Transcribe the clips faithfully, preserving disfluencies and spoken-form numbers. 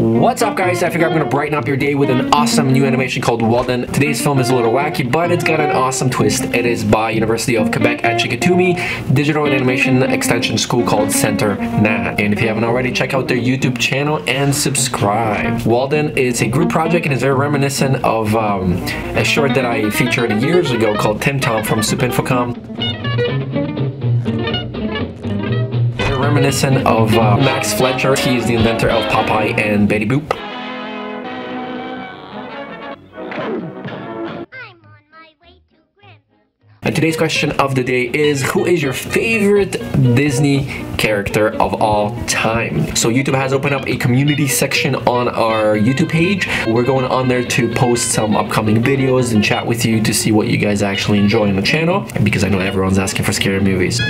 What's up, guys? I figure I'm gonna brighten up your day with an awesome new animation called Walden. Today's film is a little wacky, but it's got an awesome twist. It is by University of Quebec at Chicoutimi, digital and animation extension school called Centre N A D. And if you haven't already, check out their YouTube channel and subscribe. Walden is a group project and is very reminiscent of um, a short that I featured years ago called Tim Tom from Supinfocom. Reminiscent of uh, Max Fletcher. He is the inventor of Popeye and Betty Boop. I'm on my way to Grim. And today's question of the day is, who is your favorite Disney character of all time? So YouTube has opened up a community section on our YouTube page. We're going on there to post some upcoming videos and chat with you to see what you guys actually enjoy on the channel, because I know everyone's asking for scary movies.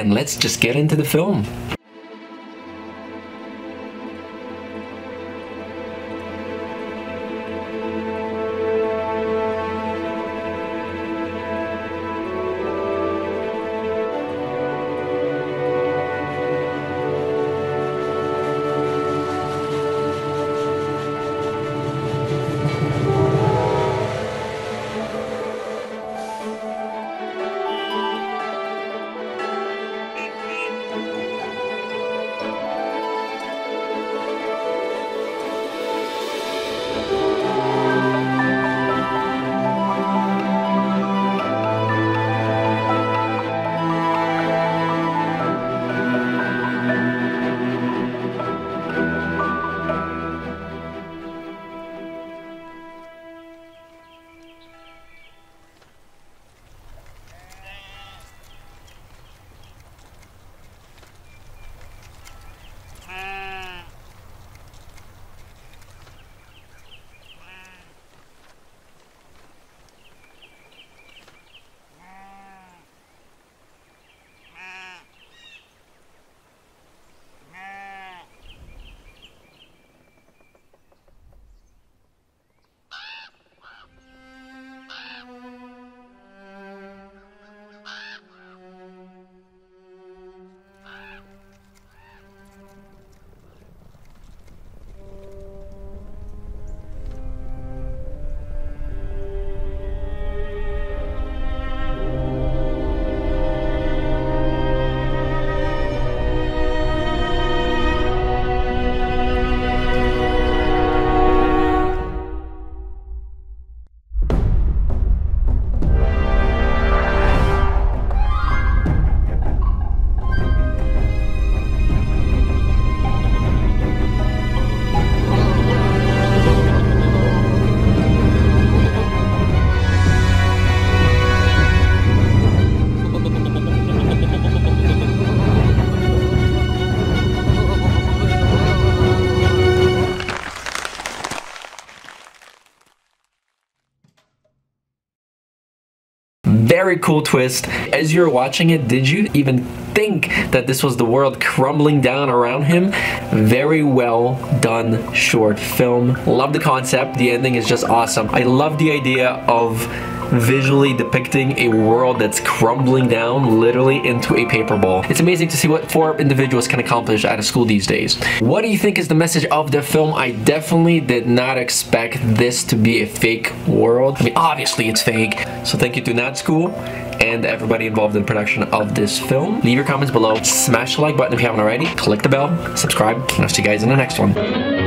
And let's just get into the film. Very cool twist. As you're watching it, did you even think that this was the world crumbling down around him? Very well done short film. Love the concept. The ending is just awesome. I love the idea of visually depicting a world that's crumbling down literally into a paper ball. It's amazing to see what four individuals can accomplish at a school these days. What do you think is the message of the film? I definitely did not expect this to be a fake world. I mean, obviously it's fake. So thank you to N A D School and everybody involved in the production of this film. Leave your comments below. Smash the like button if you haven't already. Click the bell, subscribe, and I'll see you guys in the next one.